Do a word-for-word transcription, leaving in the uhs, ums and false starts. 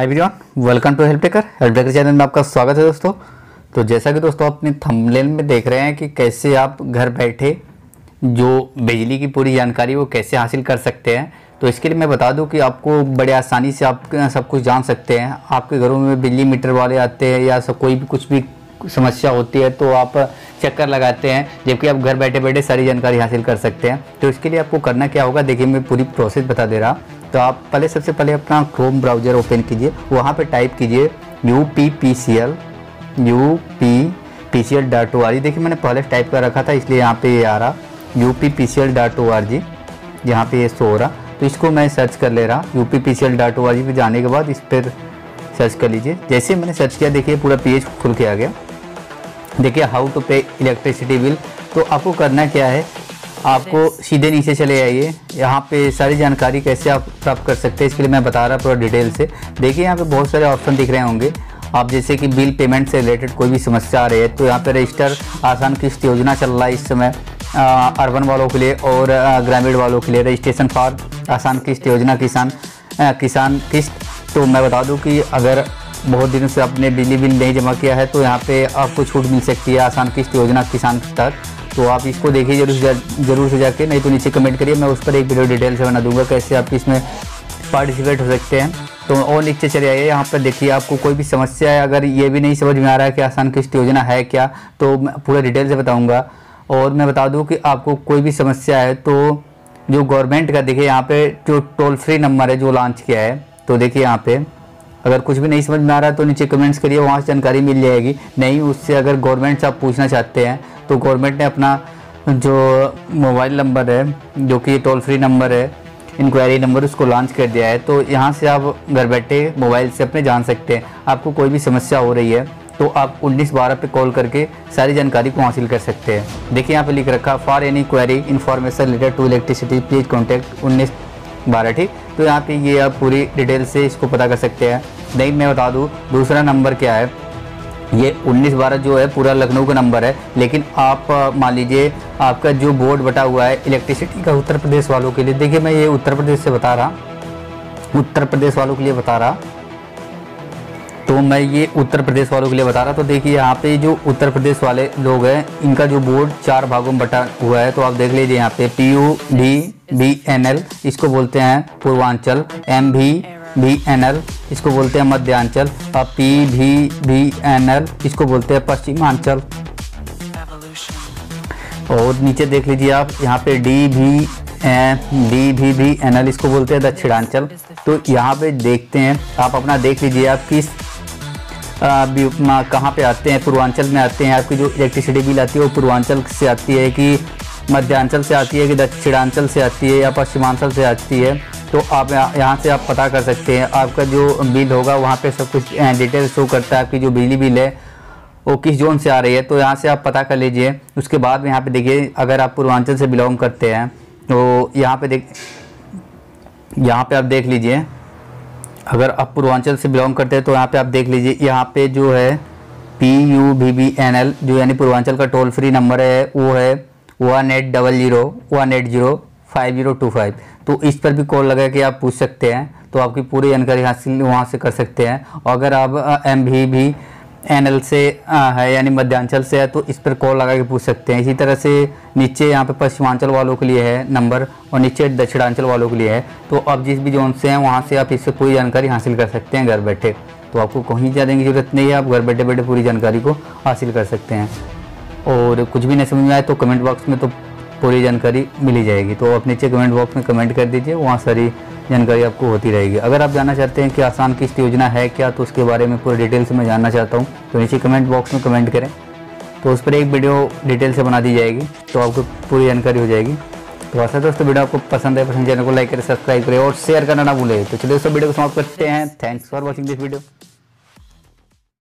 Hi everyone, welcome to help taker. Help taker channel में आपका स्वागत है दोस्तों। तो जैसा कि दोस्तों अपने थंबनेल में देख रहे हैं कि कैसे आप घर बैठे जो बिजली की पूरी जानकारी वो कैसे हासिल कर सकते हैं, तो इसके लिए मैं बता दूं कि आपको बड़े आसानी से आप सब कुछ जान सकते हैं। आपके घरों में बिजली मीटर वाले आते हैं या सब कोई भी कुछ भी समस्या होती है तो आप चक्कर लगाते हैं, जबकि आप घर बैठे बैठे सारी जानकारी हासिल कर सकते हैं। तो इसके लिए आपको करना क्या होगा, देखिए मैं पूरी प्रोसेस बता दे रहा हूँ। तो आप पहले सबसे पहले अपना क्रोम ब्राउज़र ओपन कीजिए, वहाँ पे टाइप कीजिए U P P C L U P P C L dot O R G. देखिए मैंने पहले टाइप कर रखा था इसलिए यहाँ पे ये आ रहा U P P C L dot O R G, यहाँ पर ये शो हो रहा। तो इसको मैं सर्च कर ले रहा U P P C L dot O R G पर जाने के बाद इस पर सर्च कर लीजिए। जैसे मैंने सर्च किया देखिए पूरा पेज खुल के आ गया। देखिए how to pay electricity bill. तो आपको करना क्या है, आपको सीधे नीचे चले आइए, यहाँ पे सारी जानकारी कैसे आप प्राप्त कर सकते हैं इसके लिए मैं बता रहा पूरा डिटेल से। देखिए यहाँ पे बहुत सारे ऑप्शन दिख रहे होंगे, आप जैसे कि बिल पेमेंट से रिलेटेड कोई भी समस्या आ रही है तो यहाँ पे रजिस्टर आसान किस्त योजना चल रहा है इस समय अर्बन वालों के लिए और ग्रामीण वालों के लिए, रजिस्ट्रेशन फॉर आसान किस्त योजना किसान किसान किस्त। तो मैं बता दूँ कि अगर बहुत दिनों से आपने बिजली बिल नहीं जमा किया है तो यहाँ पर आपको छूट मिल सकती है आसान किस्त योजना किसान तक। तो आप इसको देखिए जरूर जरूर से जाके, नहीं तो नीचे कमेंट करिए, मैं उस पर एक वीडियो डिटेल से बना दूंगा कैसे आप इसमें पार्टिसिपेट हो सकते हैं। तो और नीचे चले आइए, यहाँ पर देखिए आपको कोई भी समस्या है, अगर ये भी नहीं समझ में आ रहा है कि आसान किस्त योजना है क्या तो मैं पूरा डिटेल से बताऊँगा। और मैं बता दूँ कि आपको कोई भी समस्या है तो जो गवर्नमेंट का देखिए यहाँ पर जो टोल फ्री नंबर है जो लॉन्च किया है, तो देखिए यहाँ पर अगर कुछ भी नहीं समझ में आ रहा है तो नीचे कमेंट्स करिए, वहाँ से जानकारी मिल जाएगी। नहीं उससे अगर गवर्नमेंट से आप पूछना चाहते हैं तो गवर्नमेंट ने अपना जो मोबाइल नंबर है जो कि टोल फ्री नंबर है, इंक्वायरी नंबर, उसको लॉन्च कर दिया है। तो यहाँ से आप घर बैठे मोबाइल से अपने जान सकते हैं। आपको कोई भी समस्या हो रही है तो आप उन्नीस बारह पे कॉल करके सारी जानकारी को हासिल कर सकते हैं। देखिए यहाँ पे लिख रखा for any query information related to electricity please contact उन्नीस बारह, ठीक। तो यहाँ पर ये आप पूरी डिटेल से इसको पता कर सकते हैं। नहीं मैं बता दूँ दूसरा नंबर क्या है, ये उन्नीस बारह जो है पूरा लखनऊ का नंबर है, लेकिन आप मान लीजिए आपका जो बोर्ड बटा हुआ है इलेक्ट्रिसिटी का उत्तर प्रदेश वालों के लिए, देखिए मैं ये उत्तर प्रदेश से बता रहा, उत्तर प्रदेश वालों के लिए बता रहा, तो मैं ये उत्तर प्रदेश वालों के लिए बता रहा। तो देखिए यहाँ पे जो उत्तर प्रदेश वाले लोग हैं इनका जो बोर्ड चार भागों में बटा हुआ है, तो आप देख लीजिए यहाँ पे P U D B N L इसको बोलते हैं पूर्वांचल, एम भी बी एन एल इसको बोलते हैं मध्यांचल, और पी भी बी एन एल इसको बोलते हैं पश्चिमांचल। और नीचे देख लीजिए आप यहाँ पे डी भी डी भी बी एन एल इसको बोलते हैं दक्षिणांचल। तो यहाँ पे देखते हैं आप अपना, देख लीजिए आप किस कहाँ पे आते हैं, पूर्वांचल में आते हैं। आपकी जो इलेक्ट्रिसिटी बिल आती है वो पूर्वांचल से आती है कि मध्यांचल से आती है कि दक्षिणांचल से आती है या पश्चिमांचल से आती है, तो आप यहाँ से आप पता कर सकते हैं। आपका जो बिल होगा वहाँ पे सब कुछ डिटेल शो करता है, आपकी जो बिजली बिल है वो किस जोन से आ रही है, तो यहाँ से आप पता कर लीजिए। उसके बाद में यहाँ पे देखिए अगर आप पूर्वांचल से बिलोंग करते हैं तो यहाँ पे देख यहाँ पे आप देख लीजिए, अगर आप पूर्वांचल से बिलोंग करते हैं तो यहाँ पर आप देख लीजिए यहाँ पर जो है P U V B N L जो यानी पूर्वांचल का टोल फ्री नंबर है वो है one eight double zero one eight zero five zero two five. तो इस पर भी कॉल लगा के आप पूछ सकते हैं, तो आपकी पूरी जानकारी हासिल वहाँ से कर सकते हैं। और अगर आप एम भी भी एन एल से है यानी मध्यांचल से है तो इस पर कॉल लगा के पूछ सकते हैं। इसी तरह से नीचे यहाँ पे पश्चिमांचल वालों के लिए है नंबर और नीचे दक्षिणांचल वालों के लिए है। तो आप जिस भी जोन से हैं वहाँ से आप इससे पूरी जानकारी हासिल कर सकते हैं घर बैठे। तो आपको कहीं जाने की ज़रूरत नहीं है, आप घर बैठे बैठे पूरी जानकारी को हासिल कर सकते हैं। और कुछ भी नहीं समझ में आए तो कमेंट बॉक्स में तो पूरी जानकारी मिली जाएगी, तो आप नीचे कमेंट बॉक्स में कमेंट कर दीजिए, वहाँ सारी जानकारी आपको होती रहेगी। अगर आप जानना चाहते हैं कि आसान किस्त योजना है क्या तो उसके बारे में पूरी डिटेल से मैं जानना चाहता हूँ तो नीचे कमेंट बॉक्स में कमेंट करें, तो उस पर एक वीडियो डिटेल से बना दी जाएगी, तो आपको पूरी जानकारी हो जाएगी। तो ऐसा दोस्तों वीडियो आपको पसंद है, पसंद चैनल को लाइक करें, सब्सक्राइब करें और शेयर करना ना भूलें। तो चलिए दोस्तों वीडियो को समाप्त करते हैं। Thanks for watching this video.